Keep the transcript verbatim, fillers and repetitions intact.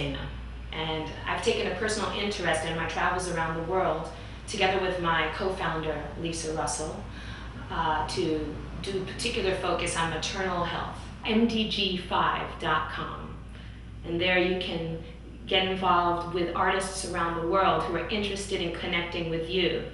Latina. And I've taken a personal interest in my travels around the world, together with my co-founder, Lisa Russell, uh, to do particular focus on maternal health. M D G five dot com. And there you can get involved with artists around the world who are interested in connecting with you.